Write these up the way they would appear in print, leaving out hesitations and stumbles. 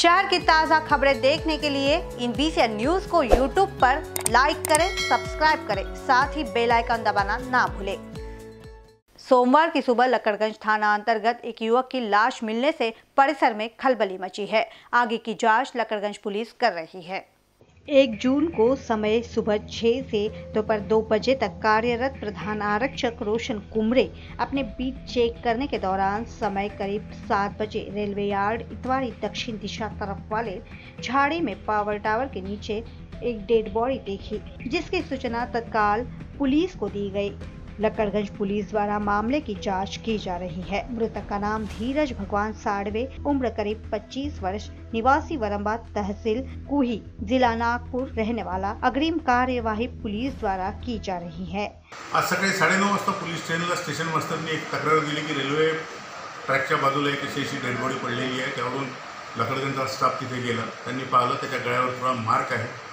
शहर की ताज़ा खबरें देखने के लिए इन बीसीएन न्यूज को YouTube पर लाइक करें, सब्सक्राइब करें, साथ ही बेल आइकन दबाना ना भूलें। सोमवार की सुबह लकड़गंज थाना अंतर्गत एक युवक की लाश मिलने से परिसर में खलबली मची है। आगे की जांच लकड़गंज पुलिस कर रही है। 1 जून को समय सुबह 6 से दोपहर 2 बजे तक कार्यरत प्रधान आरक्षक रोशन कुमरे अपने बीट चेक करने के दौरान समय करीब 7 बजे रेलवे यार्ड इतवारी दक्षिण दिशा तरफ वाले झाड़ी में पावर टावर के नीचे एक डेड बॉडी देखी, जिसकी सूचना तत्काल पुलिस को दी गई। लकड़गंज पुलिस द्वारा मामले की जांच की जा रही है। मृतक का नाम धीरज भगवान साड़वे, उम्र करीब 25 वर्ष, निवासी वरंबात, तहसील कुही, जिला नागपुर रहने वाला। अग्रिम कार्यवाही पुलिस द्वारा की जा रही है। आज सकाळी 9:30 वाजता पोलीस स्टेशनला स्टेशन मास्टरने एक तक्रार दिली की रेल्वे ट्रॅकच्या बाजूला एक अशी डेड बॉडी पडलेली आहे। त्यावरून लकड़गंजचा स्टाफ तिथे गेला, त्यांनी पाहिलं त्याच्या गळ्यावर थोडा मार्क आहे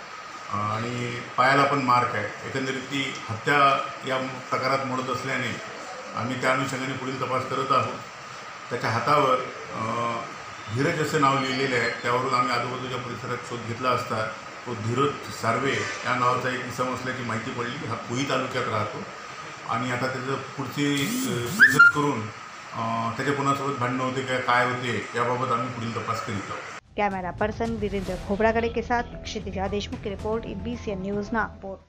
आणि पायाला पण मार्क आहे। एकंदरीत ती हत्या या प्रकारात मोडत असल्याने आम्ही त्या अनुषंगाने पुढील तपास करत आहोत। त्याच्या हातावर धीरज असे नाव लिहिलेले आहे। त्यावरून आम्ही आजूबाजूच्या परिसरात शोध घेतला असता तो धीरज साळवे या नावाचा एक इसम असल्याची माहिती पडली। हा कुही तालुक्यात राहतो आणि आता त्याचं पुढची रिसर्च करून त्याच्या कोणासोबत भांडणं होते का काय होते याबाबत आम्ही पुढील तपास करीत आहोत। कैमरा पर्सन वीरेंद्र खोब्रागड़े के साथ क्षितिज देशमुख की रिपोर्ट, बीसीएन न्यूज, नागपुर।